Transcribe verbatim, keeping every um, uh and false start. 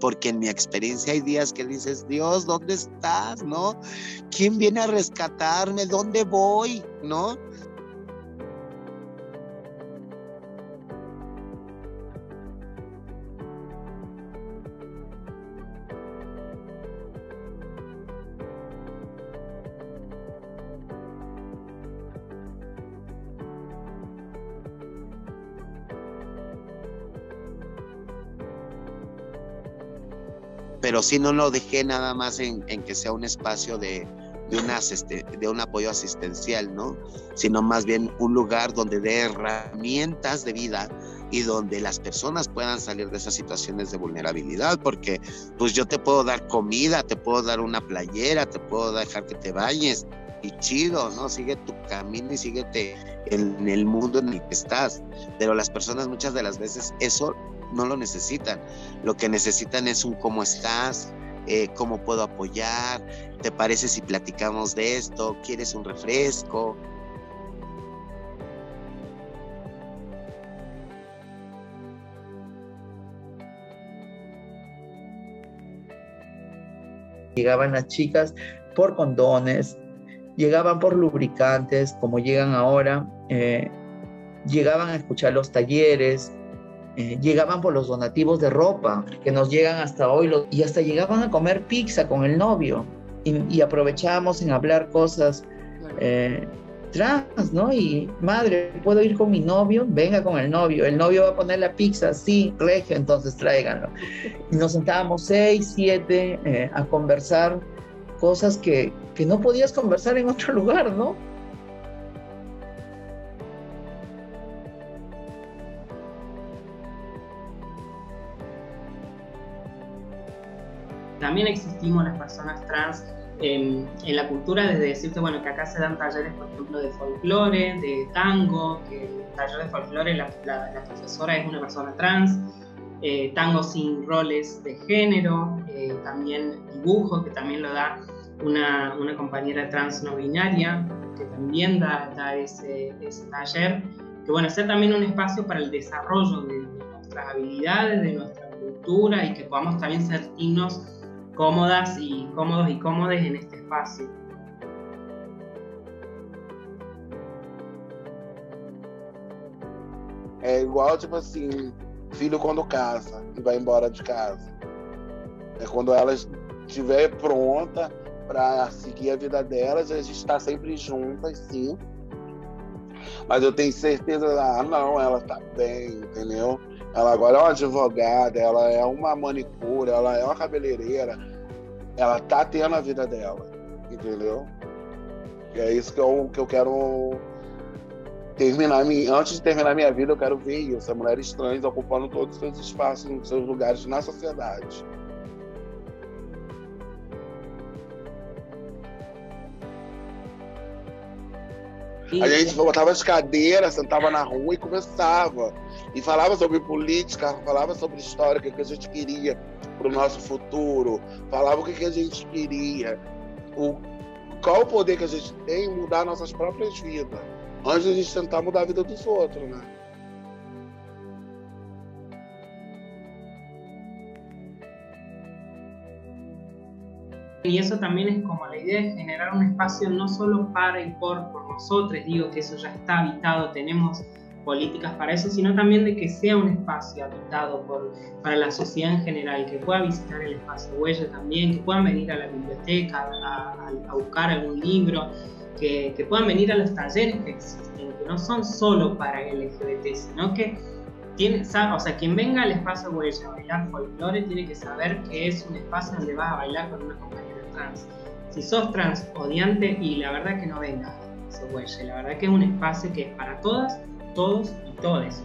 Porque en mi experiencia hay días que dices, Dios, ¿dónde estás? ¿No? ¿Quién viene a rescatarme? ¿Dónde voy? ¿No? Pero sí no lo dejé nada más en, en que sea un espacio de, de, una asiste, de un apoyo asistencial, ¿no? Sino más bien un lugar donde dé herramientas de vida y donde las personas puedan salir de esas situaciones de vulnerabilidad, porque pues yo te puedo dar comida, te puedo dar una playera, te puedo dejar que te bañes y chido, ¿no? Sigue tu camino y síguete en el mundo en el que estás, pero las personas muchas de las veces eso no lo necesitan. Lo que necesitan es un cómo estás, eh, cómo puedo apoyar, ¿te parece si platicamos de esto? ¿Quieres un refresco? Llegaban las chicas por condones, llegaban por lubricantes, como llegan ahora, eh, llegaban a escuchar los talleres, Eh, llegaban por los donativos de ropa que nos llegan hasta hoy lo, y hasta llegaban a comer pizza con el novio y, y aprovechábamos en hablar cosas eh, trans, ¿no? Y madre, ¿puedo ir con mi novio? Venga con el novio, el novio va a poner la pizza, sí, regio, entonces tráiganlo. Y nos sentábamos seis, siete eh, a conversar cosas que, que no podías conversar en otro lugar, ¿no? También existimos las personas trans en, en la cultura, desde decirte, bueno, que acá se dan talleres, por ejemplo, de folclore, de tango, que el taller de folclore, la, la, la profesora es una persona trans, eh, tango sin roles de género, eh, también dibujo, que también lo da una, una compañera trans no binaria, que también da, da ese, ese taller, que bueno, sea también un espacio para el desarrollo de, de nuestras habilidades, de nuestra cultura, y que podamos también sentirnos cómodas y cómodos y cómodes en este espacio. É igual, tipo assim, filho quando casa e vai embora de casa. É quando ela estiver pronta para seguir a vida delas, a gente está sempre juntas, sim. Mas eu tenho certeza, ah, não, ela tá bem, entendeu? Ela agora é uma advogada, ela é uma manicura, ela é uma cabeleireira. Ela tá tendo a vida dela, entendeu? E é isso que eu, que eu quero terminar. Antes de terminar minha vida, eu quero ver isso. As mulheres trans ocupando todos os seus espaços, os seus lugares na sociedade. A gente botava as cadeiras, sentava na rua e conversava. E falava sobre política, falava sobre história, o que a gente queria para o nosso futuro. Falava o que a gente queria. O, qual o poder que a gente tem em mudar nossas próprias vidas. Antes de a gente tentar mudar a vida dos outros, né? Y eso también es como la idea de generar un espacio no solo para y por, por nosotros, digo que eso ya está habitado, tenemos políticas para eso, sino también de que sea un espacio habitado por, para la sociedad en general, que pueda visitar el espacio Huella también, que puedan venir a la biblioteca a, a, a buscar algún libro, que, que puedan venir a los talleres que existen, que no son solo para L G B T, sino que tiene, o sea, quien venga al espacio Huella a bailar folclore tiene que saber que es un espacio donde vas a bailar con una compañera trans. Si sos trans, odiante, y la verdad que no venga, se huelle. La verdad que es un espacio que es para todas, todos y todes.